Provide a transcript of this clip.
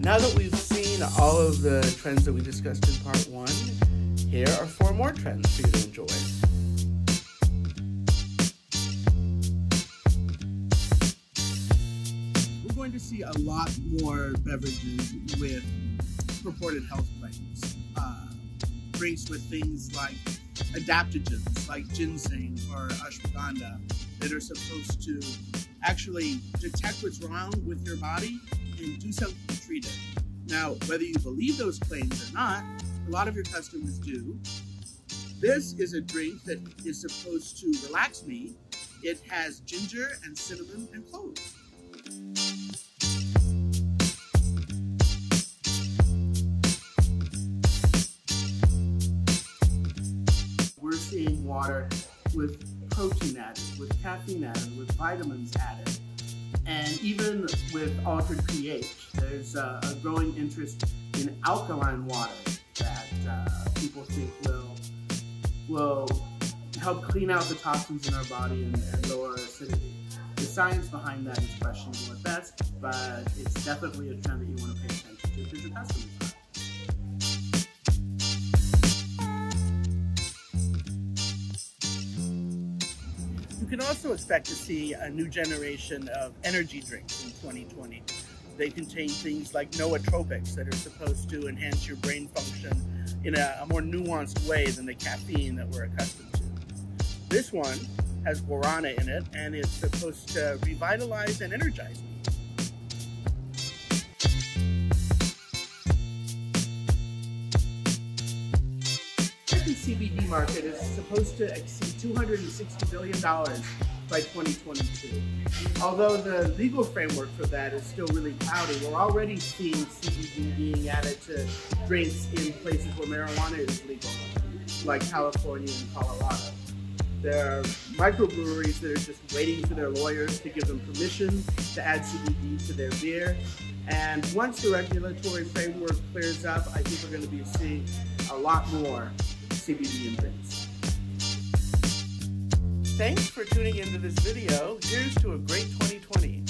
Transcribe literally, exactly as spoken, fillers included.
Now that we've seen all of the trends that we discussed in part one, here are four more trends for you to enjoy. We're going to see a lot more beverages with purported health claims. Uh, drinks with things like adaptogens, like ginseng or ashwagandha, that are supposed to actually detect what's wrong with your body and do something to treat it. Now, whether you believe those claims or not, a lot of your customers do. This is a drink that is supposed to relax me. It has ginger and cinnamon and cloves. We're seeing water with protein added, with caffeine added, with vitamins added, and even with altered pH. There's a, a growing interest in alkaline water that uh, people think will, will help clean out the toxins in our body and, and lower acidity. The science behind that is questionable at best, but it's definitely a trend that you want to pay attention to because your customers are. You can also expect to see a new generation of energy drinks in twenty twenty. They contain things like nootropics that are supposed to enhance your brain function in a, a more nuanced way than the caffeine that we're accustomed to. This one has guarana in it, and it's supposed to revitalize and energize me. The C B D market is supposed to exceed two hundred sixty billion dollars by twenty twenty-two. Although the legal framework for that is still really cloudy, we're already seeing C B D being added to drinks in places where marijuana is legal, like California and Colorado. There are microbreweries that are just waiting for their lawyers to give them permission to add C B D to their beer. And once the regulatory framework clears up, I think we're going to be seeing a lot more C B D and drinks. Thanks for tuning into this video. Here's to a great twenty twenty.